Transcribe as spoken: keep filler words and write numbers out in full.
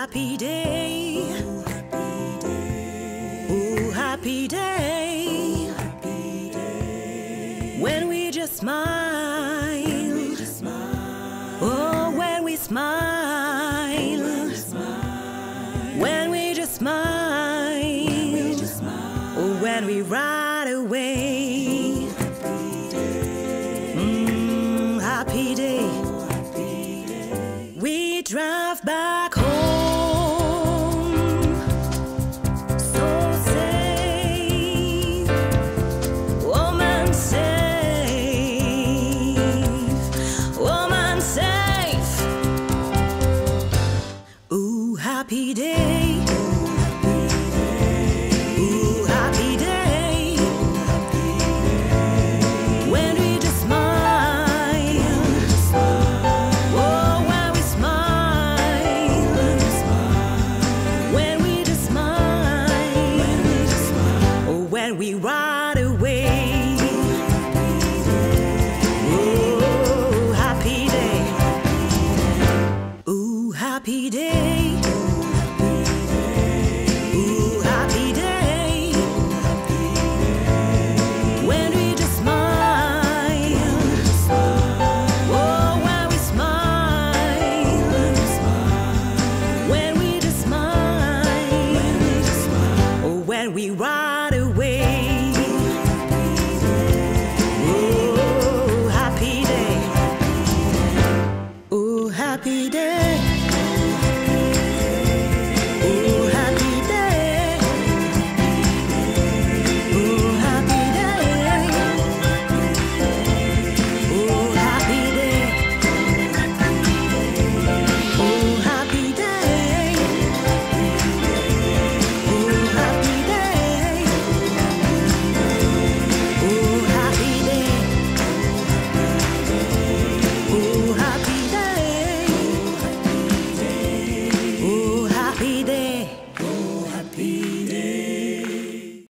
happy day. Oh, happy day. Oh, happy day. Oh, happy day. When we just smile. When we just smile. Oh, when we smile. When we smile. When we just smile. When we just smile. Oh, when we ride.